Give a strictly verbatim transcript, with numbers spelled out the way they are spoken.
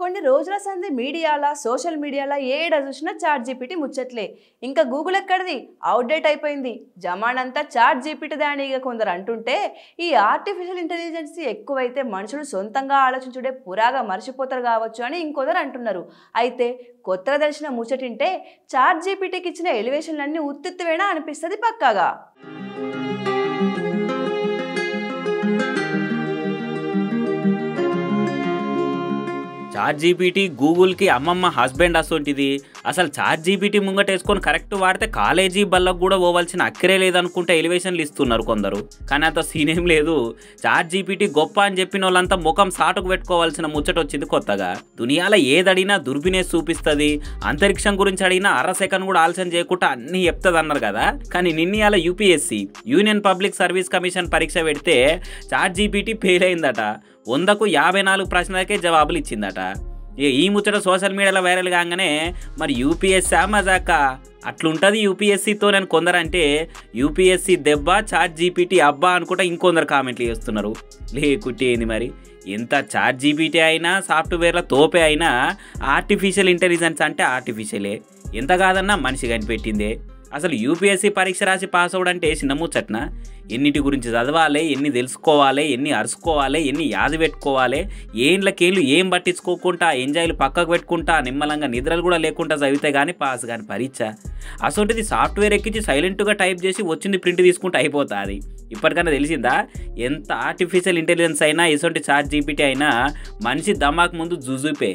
కొన్ని రోజుల సంది మీడియాలా సోషల్ మీడియాలా ఏడ చూసినా చాట్ జీపీటీ ముచ్చట్లే. ఇంకా గూగుల్ ఎక్కడిది, అవుట్ డేట్ అయిపోయింది. జమానంతా చాట్ జీపీటీ దాని ఇక కొందరు అంటుంటే ఈ ఆర్టిఫిషియల్ ఇంటెలిజెన్స్ ఎక్కువైతే మనుషులు సొంతంగా ఆలోచించుడే పురాగా మర్చిపోతారు కావచ్చు అని ఇంకొందరు అంటున్నారు. అయితే కొత్తగా తెలిసిన ముచ్చటింటే చాట్ జీపీటీకి ఇచ్చిన ఎలివేషన్లన్నీ ఉత్తిత్తువేనా అనిపిస్తుంది పక్కాగా. చాట్ జీపీటీ గూగుల్ కి అమ్మమ్మ హస్బెండ్ అసోంటిది. అసలు చాట్ జీపీటీ ముంగటేసుకొని కరెక్ట్ వాడితే కాలేజీ బల్లకు కూడా పోవాల్సిన అక్కరే లేదనుకుంటే ఎలివేషన్లు ఇస్తున్నారు కొందరు. కానీ అంత సీన్ ఏం లేదు. చాట్ జీపీటీ గొప్ప అని చెప్పిన వాళ్ళంతా ముఖం సాటుకు పెట్టుకోవాల్సిన ముచ్చట వచ్చింది కొత్తగా. దునియాలో ఏదడినా దుర్బినేసి చూపిస్తుంది, అంతరిక్షం గురించి అడిగినా అర సెకండ్ కూడా ఆలస్యం చేయకుండా అన్ని చెప్తుంది అన్నారు కదా. కానీ నిన్న UPSC union public service commission పరీక్ష పెడితే చాట్ జీపీటీ ఫెయిల్ అయిందట. వందకు యాభై నాలుగు ప్రశ్నలకే జవాబులు ఇచ్చిందట. ఈ ముచ్చట సోషల్ మీడియాలో వైరల్ కాగానే మరి యూపీఎస్సీ మజాకా అట్లుంటుంది యూపీఎస్సీతో నేను కొందరు అంటే యూపీఎస్సీ దెబ్బ చాట్ జీపీటీ అబ్బా అనుకుంటా ఇంకొందరు కామెంట్లు చేస్తున్నారు. లేకుంటే ఏంది మరి, ఎంత చాట్ జీపీటీ అయినా సాఫ్ట్వేర్ల తోపే అయినా ఆర్టిఫిషియల్ ఇంటెలిజెన్స్ అంటే ఆర్టిఫిషియలే. ఎంత కాదన్నా మనిషి కనిపెట్టిందే. అసలు యూపీఎస్సీ పరీక్ష రాసి పాస్ అవ్వడం అంటే చిన్న ముచ్చట్న. ఎన్నిటి గురించి చదవాలి, ఎన్ని తెలుసుకోవాలి, ఎన్ని అరుచుకోవాలి, ఎన్ని యాది పెట్టుకోవాలి, ఏండ్లకేళ్ళు ఏం పట్టించుకోకుండా ఎంజాయ్లు పక్కకు పెట్టుకుంటా నిమ్మలంగా నిద్రలు కూడా లేకుండా చదివితే కానీ పాస్ కానీ పరీక్ష. అసొంటిది సాఫ్ట్వేర్ ఎక్కించి సైలెంట్గా టైప్ చేసి వచ్చింది ప్రింట్ తీసుకుంటూ అయిపోతుంది. ఇప్పటికైనా తెలిసిందా ఎంత ఆర్టిఫిషియల్ ఇంటెలిజెన్స్ అయినా ఇసొంటి చాట్ జీపీటీ అయినా మనిషి దమాకు ముందు జుజుపే.